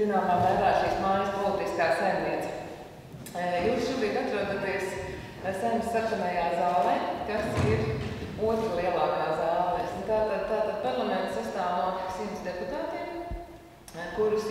Zināmā mērā šīs mājas politiskā saimniece. Jūs šobrīd atrodaties Saeimas sarkanajā zālē, kas ir otra lielākā zāle. Tātad parlaments sastāv no 100 deputātiem, kurus